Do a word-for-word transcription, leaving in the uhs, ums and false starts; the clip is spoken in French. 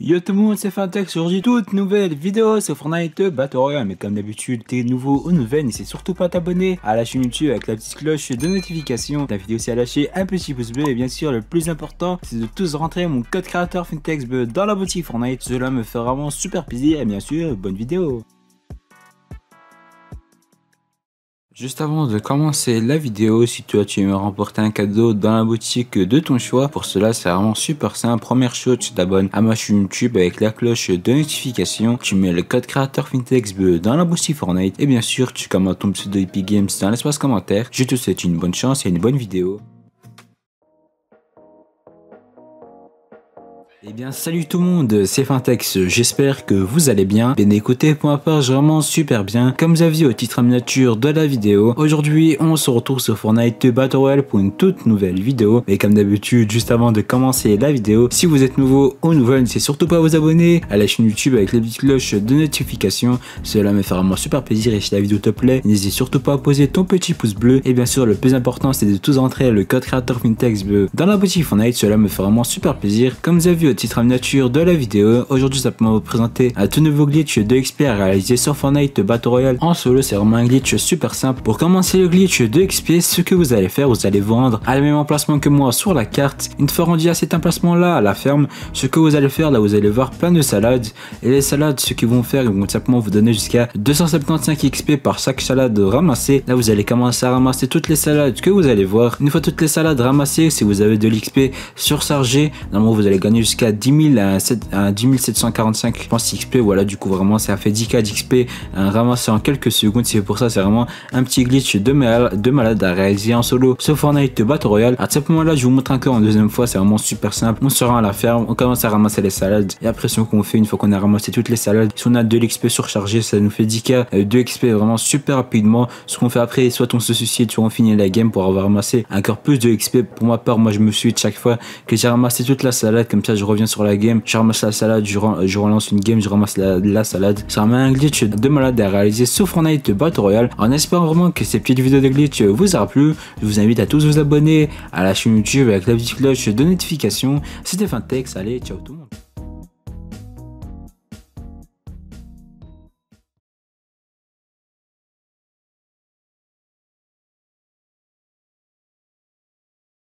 Yo tout le monde, c'est Phyntex. Aujourd'hui, toute nouvelle vidéo sur Fortnite Battle Royale. Mais comme d'habitude, t'es nouveau ou nouvelle, n'hésite surtout pas à t'abonner à la chaîne YouTube avec la petite cloche de notification. T'invite aussi à lâcher un petit pouce bleu. Et bien sûr, le plus important, c'est de tous rentrer mon code créateur Phyntex dans la boutique Fortnite. Cela me fait vraiment super plaisir. Et bien sûr, bonne vidéo. Juste avant de commencer la vidéo, si toi tu aimerais remporter un cadeau dans la boutique de ton choix, pour cela c'est vraiment super simple. Première chose, tu t'abonnes à ma chaîne YouTube avec la cloche de notification, tu mets le code créateur Phyntex dans la boutique Fortnite et bien sûr tu commentes ton pseudo Epic Games dans l'espace commentaire. Je te souhaite une bonne chance et une bonne vidéo. Eh bien salut tout le monde, c'est Phyntex, j'espère que vous allez bien. Bien écoutez, pour ma part vraiment super bien. Comme vous avez vu au titre à miniature de la vidéo, aujourd'hui on se retrouve sur Fortnite Battle Royale pour une toute nouvelle vidéo. Mais comme d'habitude, juste avant de commencer la vidéo, si vous êtes nouveau ou nouvelle, n'hésitez surtout pas à vous abonner à la chaîne YouTube avec les petites cloches de notification. Cela me fait vraiment super plaisir et si la vidéo te plaît, n'hésite surtout pas à poser ton petit pouce bleu. Et bien sûr le plus important c'est de tous entrer le code créateur Phyntex bleu dans la boutique Fortnite, cela me fait vraiment super plaisir. Comme vous avez vu titre à nature de la vidéo, aujourd'hui simplement vous présenter un tout nouveau glitch de X P réalisé sur Fortnite Battle Royale en solo. C'est vraiment un glitch super simple. Pour commencer le glitch de X P, ce que vous allez faire, vous allez vous rendre à la même emplacement que moi sur la carte. Une fois rendu à cet emplacement là, à la ferme, ce que vous allez faire là, vous allez voir plein de salades et les salades, ce qu'ils vont faire, ils vont simplement vous donner jusqu'à deux cent soixante-quinze X P par chaque salade ramassée. Là vous allez commencer à ramasser toutes les salades que vous allez voir. Une fois toutes les salades ramassées, si vous avez de l'X P surchargé, normalement vous allez gagner jusqu'à dix mille sept cent quarante-cinq je pense X P. Voilà, du coup vraiment ça fait dix K d'X P hein, ramassé en quelques secondes. C'est pour ça, c'est vraiment un petit glitch de malade, de malade à réaliser en solo sur Fortnite Battle Royale. À ce moment là, je vous montre encore en deuxième fois, c'est vraiment super simple. On se rend à la ferme, on commence à ramasser les salades et après ce qu'on fait, une fois qu'on a ramassé toutes les salades, si on a de l'X P surchargé, ça nous fait dix K de X P vraiment super rapidement. Ce qu'on fait après, soit on se suicide, soit on finit la game pour avoir ramassé encore plus de X P. Pour ma part, moi je me suicide chaque fois que j'ai ramassé toute la salade, comme ça je reviens sur la game, je ramasse la salade, je, re je relance une game, je ramasse la, la salade. C'est vraiment un glitch de malade à réaliser sur Fortnite Battle Royale. En espérant vraiment que ces petites vidéos de glitch vous aura plu, je vous invite à tous vous abonner à la chaîne YouTube avec la petite cloche de notification. C'était Phyntex, allez, ciao tout le monde.